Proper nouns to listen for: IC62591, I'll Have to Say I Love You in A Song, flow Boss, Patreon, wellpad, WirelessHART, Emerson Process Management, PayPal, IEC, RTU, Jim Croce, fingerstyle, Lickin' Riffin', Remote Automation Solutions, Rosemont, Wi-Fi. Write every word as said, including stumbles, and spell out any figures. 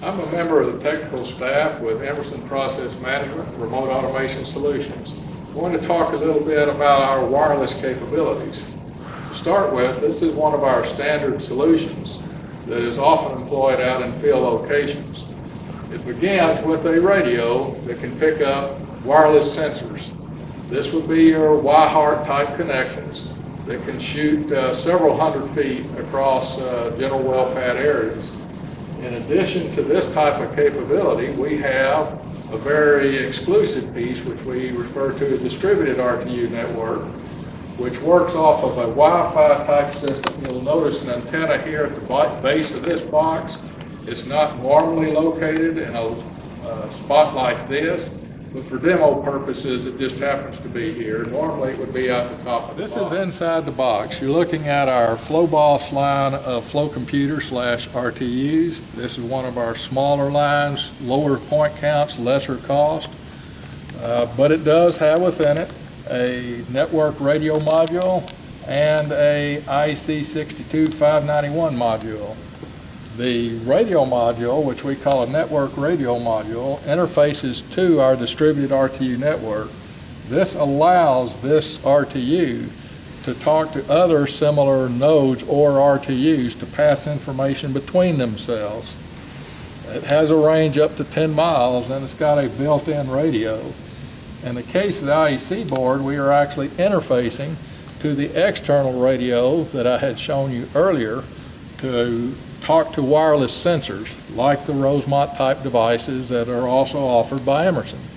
I'm a member of the technical staff with Emerson Process Management, Remote Automation Solutions. I want to talk a little bit about our wireless capabilities. To start with, this is one of our standard solutions that is often employed out in field locations. It begins with a radio that can pick up wireless sensors. This would be your WirelessHART type connections that can shoot uh, several hundred feet across uh, general well pad areas. In addition to this type of capability, we have a very exclusive piece which we refer to as distributed R T U network, which works off of a Wi-Fi type system. You'll notice an antenna here at the base of this box. It's not normally located in a uh, spot like this, but for demo purposes, it just happens to be here. Normally, it would be out the top of the box. This is inside the box. You're looking at our flow Boss line of flow computer slash R T Us. This is one of our smaller lines, lower point counts, lesser cost, uh, but it does have within it a network radio module and a I C six two five nine one module. The radio module, which we call a network radio module, interfaces to our distributed R T U network. This allows this R T U to talk to other similar nodes or R T Us to pass information between themselves. It has a range up to ten miles and it's got a built-in radio. In the case of the I E C board, we are actually interfacing to the external radio that I had shown you earlier to talk to wireless sensors like the Rosemont type devices that are also offered by Emerson.